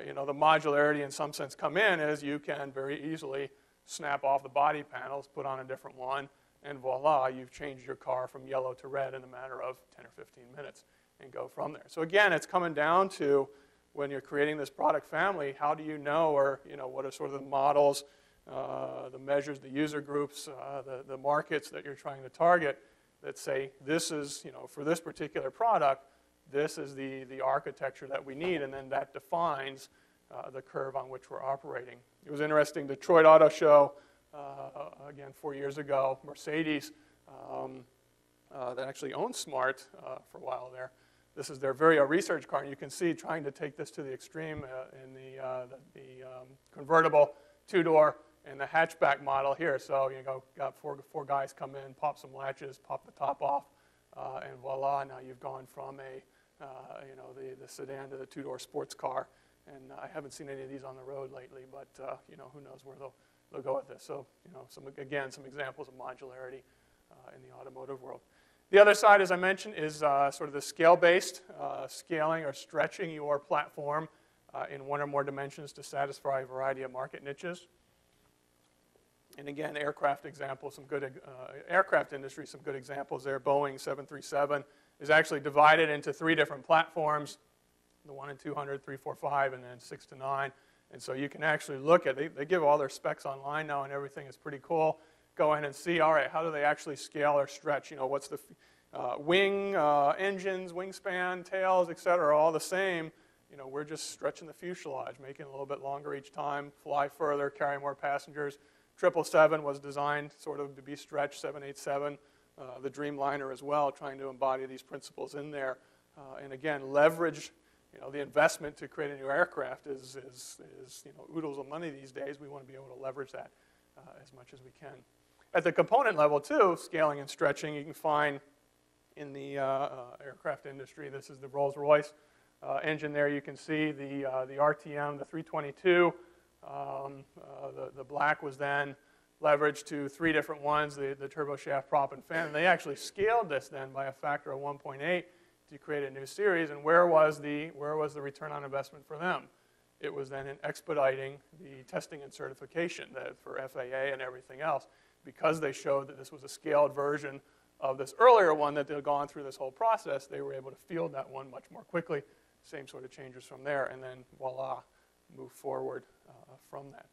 you know, the modularity in some sense come in is you can very easily snap off the body panels, put on a different one, and voila, you've changed your car from yellow to red in a matter of ten or fifteen minutes and go from there. So again, it's coming down to when you're creating this product family, how do you know, or you know, what are sort of the models, uh, the measures, the user groups, uh, the, the markets that you're trying to target that say this is, you know, for this particular product, this is the, the architecture that we need, and then that defines uh, the curve on which we're operating. It was interesting, Detroit Auto Show, uh, again, four years ago, Mercedes, um, uh, that actually owned Smart uh, for a while there. This is their Vario research car, and you can see trying to take this to the extreme uh, in the, uh, the, the um, convertible two-door and the hatchback model here. So you know, got four, four guys come in, pop some latches, pop the top off, uh, and voila, now you've gone from a Uh, you know, the, the sedan to the two-door sports car. And uh, I haven't seen any of these on the road lately, but, uh, you know, who knows where they'll, they'll go with this. So, you know, some, again, some examples of modularity uh, in the automotive world. The other side, as I mentioned, is uh, sort of the scale-based, uh, scaling or stretching your platform uh, in one or more dimensions to satisfy a variety of market niches. And again, aircraft examples, some good, uh, aircraft industry, some good examples there. Boeing seven thirty-seven is actually divided into three different platforms, the one in two hundred, three, four, five, and then six to nine. And so you can actually look at, they, they give all their specs online now and everything is pretty cool. Go in and see, all right, how do they actually scale or stretch? You know, what's the uh, wing, uh, engines, wingspan, tails, et cetera, all the same. You know, we're just stretching the fuselage, making it a little bit longer each time, fly further, carry more passengers. triple seven was designed sort of to be stretched, seven eighty-seven. Uh, the Dreamliner as well, trying to embody these principles in there. Uh, and again, leverage, you know, the investment to create a new aircraft is, is, is you know, oodles of money these days. We want to be able to leverage that uh, as much as we can. At the component level, too, scaling and stretching, you can find in the uh, uh, aircraft industry. This is the Rolls-Royce uh, engine there. You can see the, uh, the R T M, the three twenty-two. Um, uh, the, the black was then leveraged to three different ones, the, the turboshaft, prop, and fan. And they actually scaled this then by a factor of one point eight to create a new series. And where was the, where was the return on investment for them? It was then in expediting the testing and certification that for F A A and everything else, because they showed that this was a scaled version of this earlier one that they had gone through this whole process. They were able to field that one much more quickly, same sort of changes from there, and then voila, move forward uh, from that.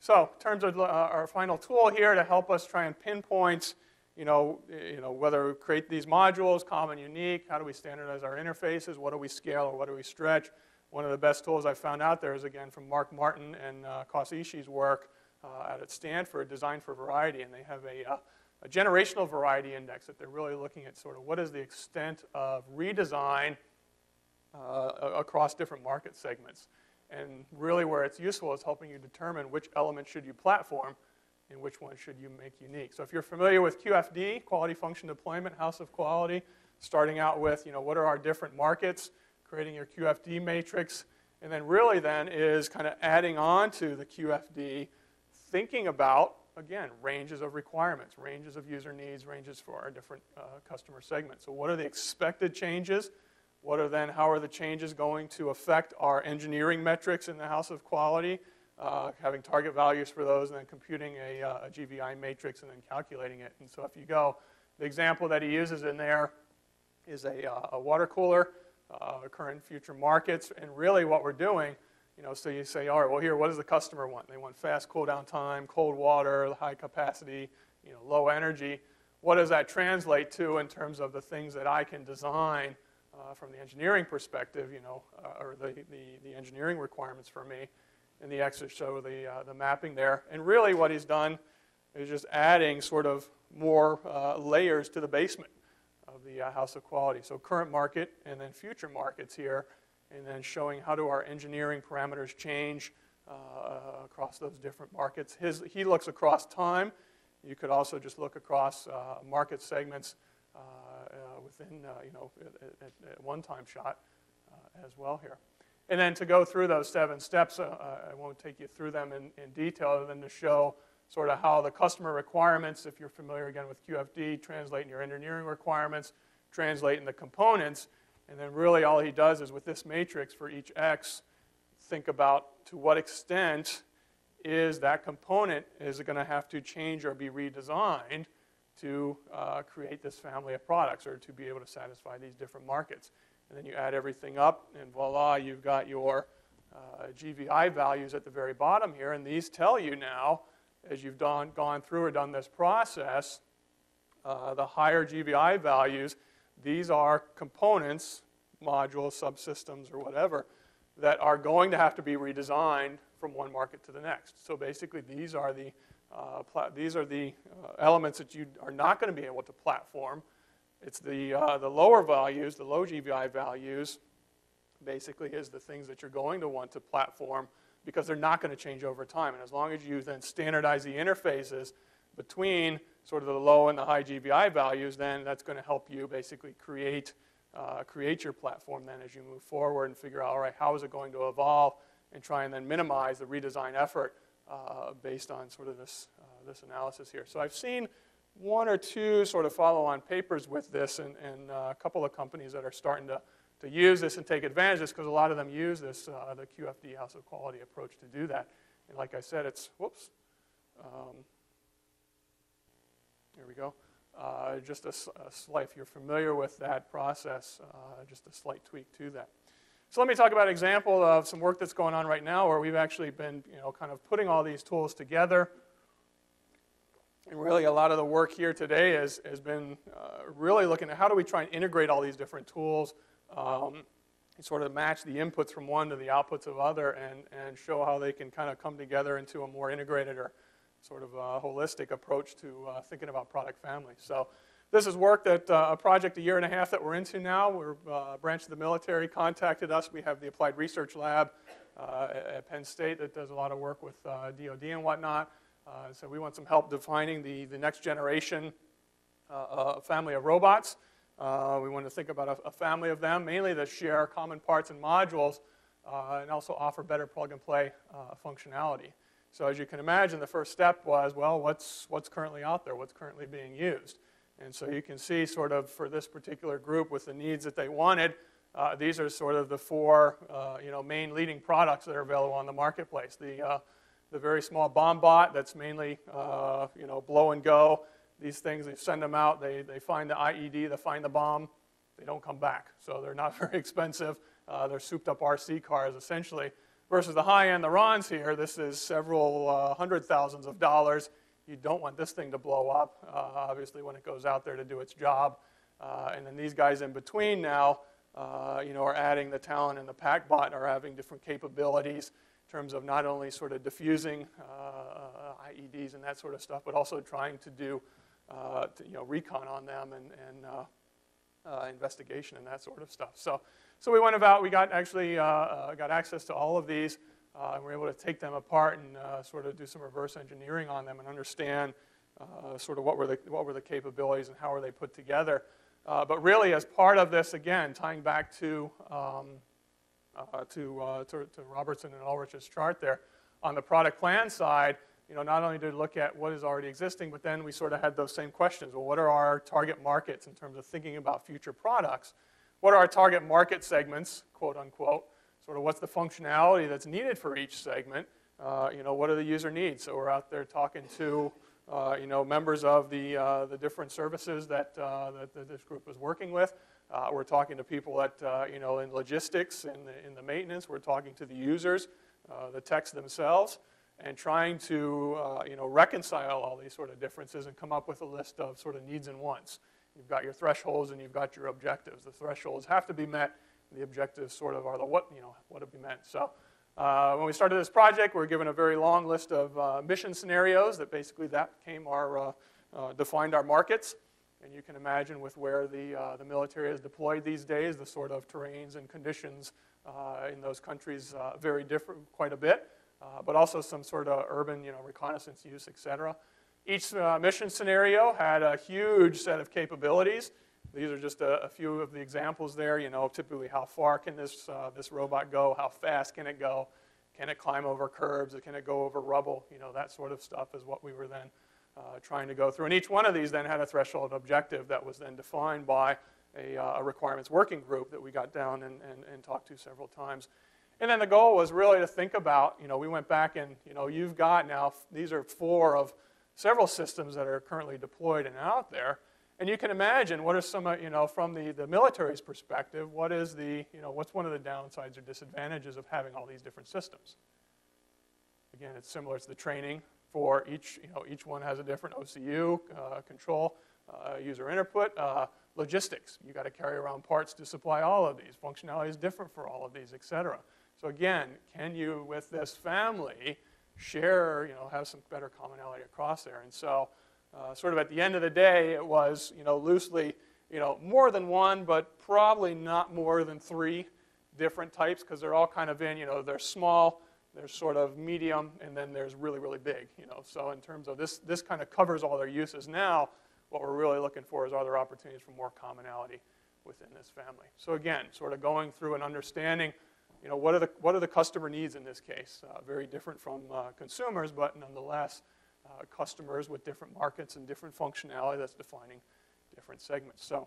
So in terms of uh, our final tool here to help us try and pinpoint, you know, you know, whether we create these modules, common, unique, how do we standardize our interfaces, what do we scale or what do we stretch? One of the best tools I found out there is, again, from Mark Martin and uh, Kosishi's work uh, out at Stanford, Design for Variety, and they have a, uh, a generational variety index that they're really looking at sort of what is the extent of redesign uh, across different market segments. And really where it's useful is helping you determine which element should you platform and which one should you make unique. So if you're familiar with Q F D, Quality Function Deployment, House of Quality, starting out with, you know, what are our different markets, creating your Q F D matrix, and then really then is kind of adding on to the Q F D, thinking about, again, ranges of requirements, ranges of user needs, ranges for our different uh, customer segments. So what are the expected changes? What are then, how are the changes going to affect our engineering metrics in the House of Quality? Uh, having target values for those and then computing a, uh, a G V I matrix and then calculating it. And so if you go, the example that he uses in there is a, uh, a water cooler, uh, current future markets. And really what we're doing, you know, so you say, all right, well here, what does the customer want? They want fast cool down time, cold water, high capacity, you know, low energy. What does that translate to in terms of the things that I can design Uh, from the engineering perspective, you know, uh, or the, the, the engineering requirements for me in the X, so the, uh, the mapping there. And really what he's done is just adding sort of more uh, layers to the basement of the uh, House of Quality. So current market and then future markets here, and then showing how do our engineering parameters change uh, across those different markets. His, he looks across time. You could also just look across uh, market segments Uh, uh, within, uh, you know, at, at, at one time shot uh, as well here. And then to go through those seven steps, uh, I won't take you through them in, in detail other than to show sort of how the customer requirements, if you're familiar again with Q F D, translate in your engineering requirements, translate in the components, and then really all he does is with this matrix for each X, think about to what extent is that component, is it going to have to change or be redesigned to uh, create this family of products or to be able to satisfy these different markets. And then you add everything up and voila, you've got your uh, G V I values at the very bottom here, and these tell you now, as you've done, gone through or done this process, uh, the higher G V I values, these are components, modules, subsystems, or whatever, that are going to have to be redesigned from one market to the next. So basically these are the Uh, these are the uh, elements that you are not going to be able to platform. It's the, uh, the lower values, the low G V I values, basically is the things that you're going to want to platform because they're not going to change over time. And as long as you then standardize the interfaces between sort of the low and the high G V I values, then that's going to help you basically create, uh, create your platform then as you move forward and figure out, all right, how is it going to evolve and try and then minimize the redesign effort Uh, based on sort of this, uh, this analysis here. So I've seen one or two sort of follow-on papers with this and, and uh, a couple of companies that are starting to, to use this and take advantage of this because a lot of them use this, uh, the Q F D House of Quality approach to do that. And like I said, it's, whoops, um, there we go. Uh, just a, a slight, if you're familiar with that process, uh, just a slight tweak to that. So let me talk about an example of some work that's going on right now where we've actually been, you know, kind of putting all these tools together. And really a lot of the work here today is, has been uh, really looking at how do we try and integrate all these different tools um, and sort of match the inputs from one to the outputs of other and, and show how they can kind of come together into a more integrated or sort of uh, holistic approach to uh, thinking about product families. So this is work that uh, a project a year and a half that we're into now. We're uh, a branch of the military contacted us. We have the Applied Research Lab uh, at Penn State that does a lot of work with uh, D O D and whatnot. Uh, so we want some help defining the, the next generation uh, uh, family of robots. Uh, we want to think about a, a family of them, mainly that share common parts and modules, uh, and also offer better plug-and-play uh, functionality. So as you can imagine, the first step was, well, what's, what's currently out there? What's currently being used? And so you can see sort of for this particular group with the needs that they wanted, uh, these are sort of the four uh, you know, main leading products that are available on the marketplace. The, uh, the very small bomb bot that's mainly uh, you know, blow and go. These things, they send them out, they, they find the I E D, they find the bomb, they don't come back. So they're not very expensive. Uh, they're souped up R C cars essentially. Versus the high end, the Rons here, this is several uh, hundred thousands of dollars. You don't want this thing to blow up, uh, obviously, when it goes out there to do its job. Uh, and then these guys in between now, uh, you know, are adding the Talon and the PackBot, are having different capabilities in terms of not only sort of diffusing uh, I E Ds and that sort of stuff, but also trying to do, uh, to, you know, recon on them and, and uh, uh, investigation and that sort of stuff. So, so we went about. We got actually uh, uh, got access to all of these. Uh, and we're able to take them apart and uh, sort of do some reverse engineering on them and understand uh, sort of what were the what were the capabilities and how were they put together. Uh, but really, as part of this, again, tying back to um, uh, to, uh, to to Robertson and Ulrich's chart there, on the product plan side, you know, not only did we look at what is already existing, but then we sort of had those same questions. Well, what are our target markets in terms of thinking about future products? What are our target market segments, quote unquote? Sort of what's the functionality that's needed for each segment, uh, you know, what are the user needs? So we're out there talking to, uh, you know, members of the, uh, the different services that, uh, that, that this group was working with. Uh, we're talking to people that, uh, you know, in logistics, in the, in the maintenance, we're talking to the users, uh, the techs themselves, and trying to, uh, you know, reconcile all these sort of differences and come up with a list of sort of needs and wants. You've got your thresholds and you've got your objectives. The thresholds have to be met. The objectives sort of are the what, you know, what it be meant. So uh, when we started this project, we were given a very long list of uh, mission scenarios that basically that came our, uh, uh, defined our markets. And you can imagine with where the, uh, the military is deployed these days, the sort of terrains and conditions uh, in those countries uh, vary different quite a bit, uh, but also some sort of urban, you know, reconnaissance use, et cetera. Each uh, mission scenario had a huge set of capabilities. These are just a, a few of the examples there. You know, typically how far can this, uh, this robot go? How fast can it go? Can it climb over curbs? Or can it go over rubble? You know, that sort of stuff is what we were then uh, trying to go through. And each one of these then had a threshold objective that was then defined by a, uh, a requirements working group that we got down and, and, and talked to several times. And then the goal was really to think about, you know, we went back and, you know, you've got now, these are four of several systems that are currently deployed and out there. And you can imagine what are some, you know, from the, the military's perspective, what is the, you know, what's one of the downsides or disadvantages of having all these different systems? Again, it's similar to the training for each, you know, each one has a different O C U, uh, control, uh, user input, uh, logistics. You got to carry around parts to supply all of these. Functionality is different for all of these, et cetera. So again, can you, with this family, share, you know, have some better commonality across there? And so, Uh, sort of at the end of the day, it was, you know, loosely, you know, more than one, but probably not more than three different types, because they're all kind of in, you know, they're small, they're sort of medium, and then there's really, really big, you know. So in terms of this, this kind of covers all their uses now. What we're really looking for is, are there opportunities for more commonality within this family? So again, sort of going through and understanding, you know, what are the, what are the customer needs in this case? Uh, very different from uh, consumers, but nonetheless, Uh, customers with different markets and different functionality that's defining different segments. So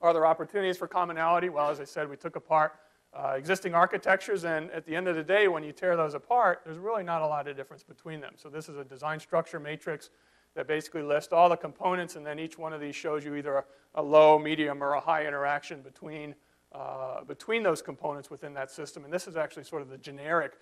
are there opportunities for commonality? Well, as I said, we took apart uh, existing architectures, and at the end of the day, when you tear those apart, there's really not a lot of difference between them. So this is a design structure matrix that basically lists all the components, and then each one of these shows you either a, a low, medium, or a high interaction between, uh, between those components within that system. And this is actually sort of the generic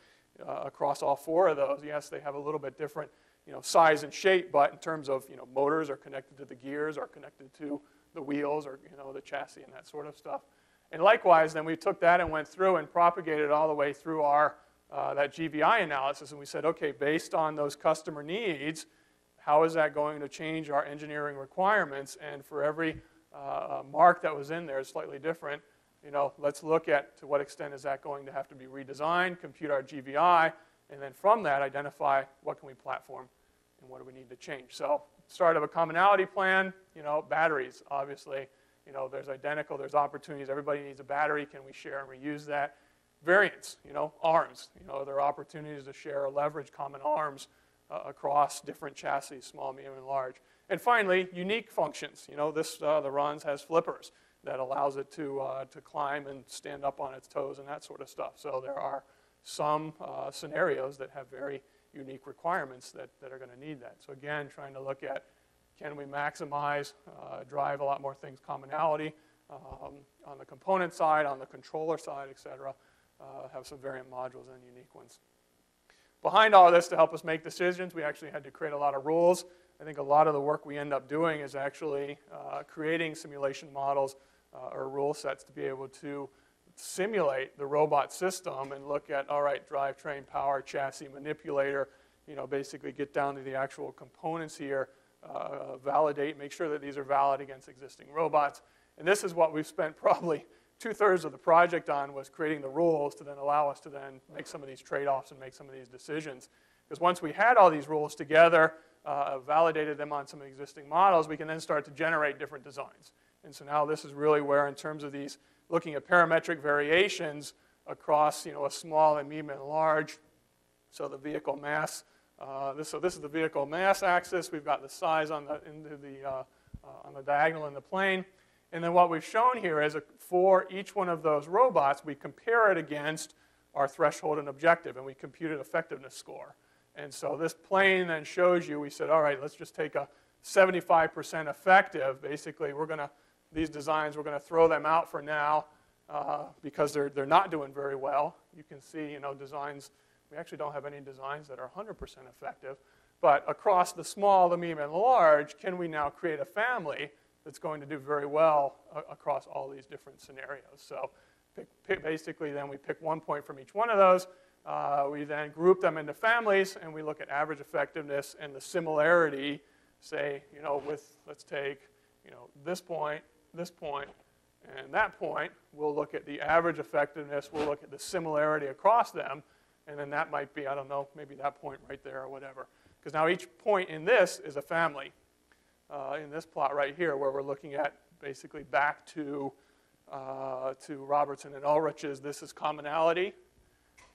uh, across all four of those. Yes, they have a little bit different, you know, size and shape, but in terms of, you know, motors are connected to the gears, are connected to the wheels, or, you know, the chassis and that sort of stuff. And likewise, then we took that and went through and propagated all the way through our, uh, that G V I analysis, and we said, okay, based on those customer needs, how is that going to change our engineering requirements? And for every uh, mark that was in there is slightly different, you know, let's look at to what extent is that going to have to be redesigned, compute our G V I, and then from that, identify what can we platform and what do we need to change? So start of a commonality plan, you know, batteries, obviously. You know, there's identical, there's opportunities. Everybody needs a battery. Can we share and reuse that? Variants, you know, arms. You know, there are opportunities to share or leverage common arms uh, across different chassis, small, medium, and large. And finally, unique functions. You know, this, uh, the Ron's has flippers that allows it to, uh, to climb and stand up on its toes and that sort of stuff. So there are some uh, scenarios that have very unique requirements that, that are going to need that. So again, trying to look at, can we maximize, uh, drive a lot more things, commonality um, on the component side, on the controller side, et cetera. Uh, have some variant modules and unique ones. Behind all this, to help us make decisions, we actually had to create a lot of rules. I think a lot of the work we end up doing is actually uh, creating simulation models uh, or rule sets to be able to simulate the robot system and look at, all right, drivetrain, power, chassis, manipulator, you know, basically get down to the actual components here, uh, validate, make sure that these are valid against existing robots. And this is what we've spent probably two-thirds of the project on, was creating the rules to then allow us to then make some of these trade-offs and make some of these decisions. Because once we had all these rules together, uh, validated them on some existing models, we can then start to generate different designs. And so now this is really where, in terms of these, looking at parametric variations across, you know, a small and medium and large. So the vehicle mass, uh, this, so this is the vehicle mass axis. We've got the size on the, into the, uh, uh, on the diagonal in the plane. And then what we've shown here is a, for each one of those robots, we compare it against our threshold and objective, and we compute an effectiveness score. And so this plane then shows you, we said, all right, let's just take a seventy-five percent effective. Basically, we're going to, these designs, we're going to throw them out for now uh, because they're, they're not doing very well. You can see, you know, designs, we actually don't have any designs that are one hundred percent effective. But across the small, the medium, and large, can we now create a family that's going to do very well uh, across all these different scenarios? So pick, pick basically then we pick one point from each one of those. Uh, we then group them into families, and we look at average effectiveness and the similarity, say, you know, with, let's take, you know, this point, this point, and that point. We'll look at the average effectiveness. We'll look at the similarity across them. And then that might be, I don't know, maybe that point right there or whatever. Because now each point in this is a family. Uh, in this plot right here, where we're looking at basically back to, uh, to Robertson and Ulrich's, this is commonality,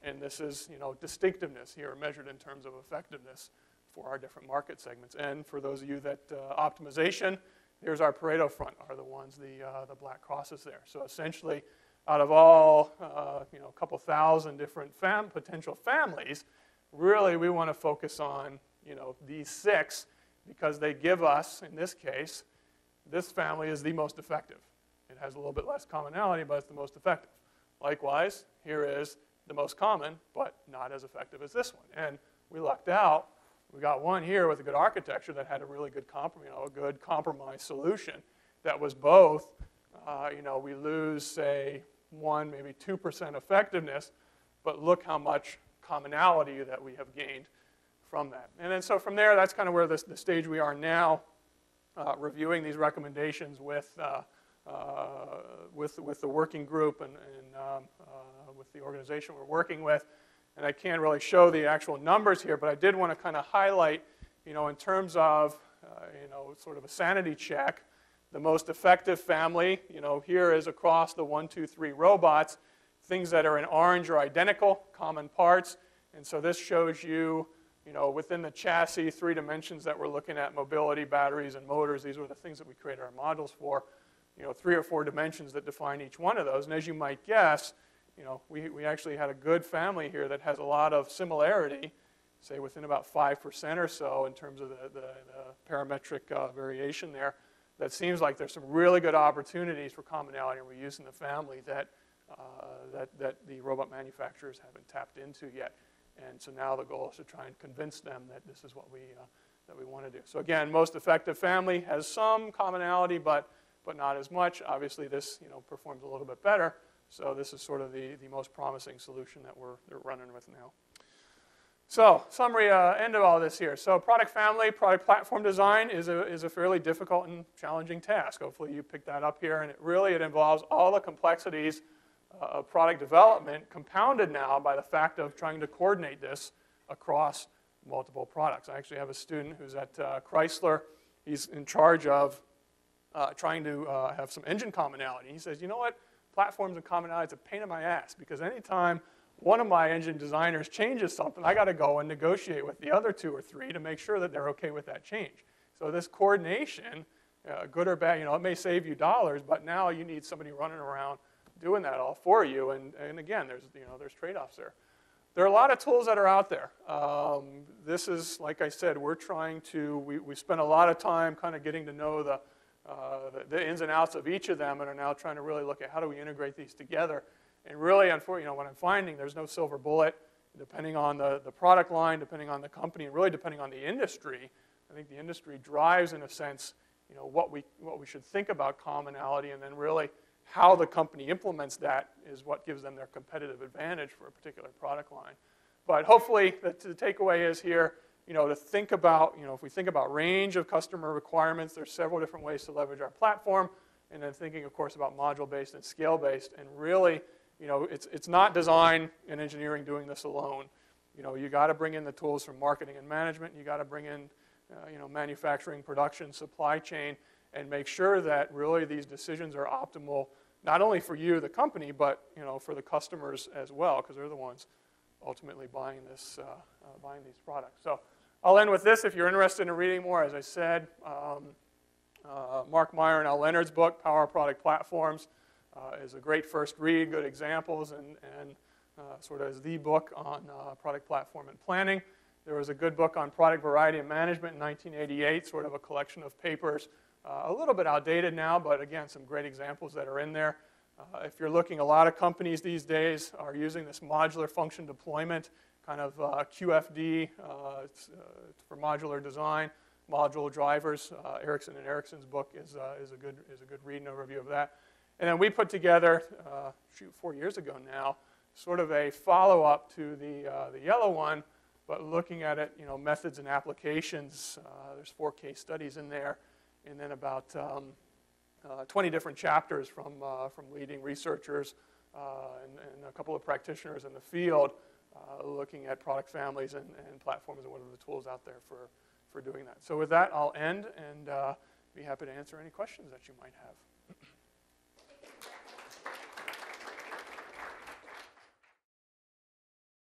and this is, you know, distinctiveness here measured in terms of effectiveness for our different market segments. And for those of you that uh, optimization, here's our Pareto front, are the ones, the, uh, the black crosses there. So essentially, out of all, uh, you know, a couple thousand different fam potential families, really we want to focus on, you know, these six, because they give us, in this case, this family is the most effective. It has a little bit less commonality, but it's the most effective. Likewise, here is the most common, but not as effective as this one. And we lucked out. We got one here with a good architecture that had a really good, comp you know, a good compromise solution that was both, uh, you know, we lose, say, one, maybe two percent effectiveness, but look how much commonality that we have gained from that. And then so from there, that's kind of where this, the stage we are now, uh, reviewing these recommendations with, uh, uh, with, with the working group and, and um, uh, with the organization we're working with. And I can't really show the actual numbers here, but I did want to kind of highlight, you know, in terms of, uh, you know, sort of a sanity check, the most effective family, you know, here is across the one, two, three robots. Things that are in orange are identical, common parts. And so this shows you, you know, within the chassis, three dimensions that we're looking at, mobility, batteries, and motors. These were the things that we created our modules for. You know, three or four dimensions that define each one of those. And as you might guess, you know, we, we actually had a good family here that has a lot of similarity, say within about five percent or so in terms of the, the, the parametric uh, variation there. That seems like there's some really good opportunities for commonality and reuse in the family that, uh, that, that the robot manufacturers haven't tapped into yet. And so now the goal is to try and convince them that this is what we, uh, that we want to do. So again, most effective family has some commonality, but, but not as much. Obviously, this, you know, performs a little bit better. So this is sort of the, the most promising solution that we're, we're running with now. So summary, uh, end of all this here. So product family, product platform design is a, is a fairly difficult and challenging task. Hopefully you picked that up here. And it really, it involves all the complexities Uh, product development, compounded now by the fact of trying to coordinate this across multiple products. I actually have a student who's at uh, Chrysler. He's in charge of uh, trying to uh, have some engine commonality. He says, you know what? Platforms and commonality is a pain in my ass, because anytime one of my engine designers changes something, I got to go and negotiate with the other two or three to make sure that they're okay with that change. So this coordination, uh, good or bad, you know, it may save you dollars, but now you need somebody running around doing that all for you. And, and again, there's, you know, there's trade-offs there. There are a lot of tools that are out there. Um, this is, like I said, we're trying to, we, we spent a lot of time kind of getting to know the, uh, the, the ins and outs of each of them, and are now trying to really look at how do we integrate these together. And really, unfortunately, you know, what I'm finding, there's no silver bullet. Depending on the, the product line, depending on the company, and really depending on the industry, I think the industry drives, in a sense, you know, what we, what we should think about commonality, and then really how the company implements that is what gives them their competitive advantage for a particular product line. But hopefully the, the takeaway is here, you know, to think about, you know, if we think about range of customer requirements, there's several different ways to leverage our platform, and then thinking, of course, about module-based and scale-based, and really, you know, it's, it's not design and engineering doing this alone. You know, you got to bring in the tools from marketing and management, you got to bring in, uh, you know, manufacturing, production, supply chain, and make sure that really these decisions are optimal, not only for you, the company, but, you know, for the customers as well, because they're the ones ultimately buying this, uh, uh, buying these products. So I'll end with this. If you're interested in reading more, as I said, um, uh, Marc Meyer and Al Lehnerd's book, Power of Product Platforms, uh, is a great first read, good examples, and, and uh, sort of is the book on uh, product platform and planning. There was a good book on product variety and management in nineteen eighty-eight, sort of a collection of papers. Uh, a little bit outdated now, but again, some great examples that are in there. Uh, if you're looking, a lot of companies these days are using this modular function deployment, kind of uh, Q F D uh, uh, for modular design, module drivers. Uh, Erickson and Erickson's book is, uh, is, a good, is a good read and overview of that. And then we put together, uh, shoot, four years ago now, sort of a follow-up to the, uh, the yellow one, but looking at it, you know, methods and applications. Uh, there's four case studies in there, and then about um, uh, twenty different chapters from, uh, from leading researchers uh, and, and a couple of practitioners in the field uh, looking at product families and, and platforms and what are the tools out there for, for doing that. So with that, I'll end and uh, be happy to answer any questions that you might have.